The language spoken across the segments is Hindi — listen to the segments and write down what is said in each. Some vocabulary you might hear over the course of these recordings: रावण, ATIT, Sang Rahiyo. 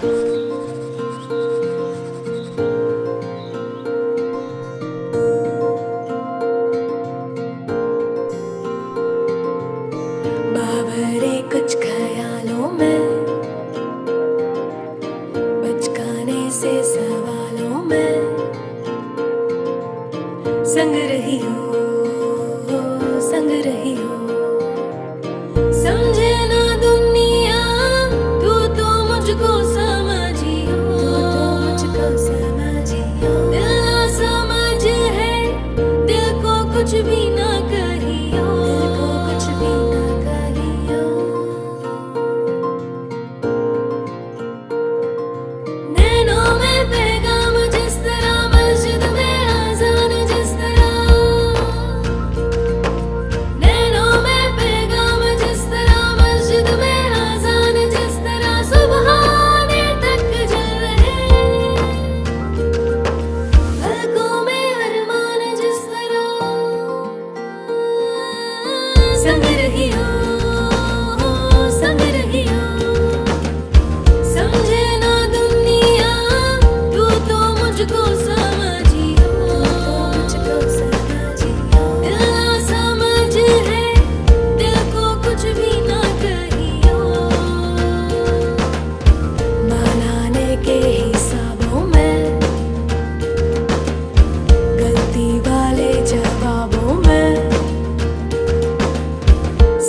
बावरे कुछ ख्यालों में, बचकाने से सवालों में संग रही हो, संग रही हो। समझे ना दुनिया तू तो मुझको समझियो, मुझको समझियो। दिल ना समझ है, दिल को कुछ भी ना कहियो, दिल को कुछ भी ना कहियो। नैनों में पैगाम जिस तरह, मस्जिद में आजान जिस तरह। नैनों में पैगाम जिस तरह, मस्जिद में आजान जिस तरह। सुबहाने तक जल रहे पलकों में अरमान जिस तरह। संग रहियो, संग रहियो। समझे ना दुनिया तू तो मुझको समझियो, मुझको समझियो। दिल ना समझ है, दिल को कुछ भी ना कहियो। मनाने के हिसाबों में, गलती वाले जवाबों में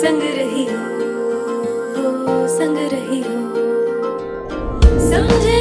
संग रही हो, संग रही हो। समझे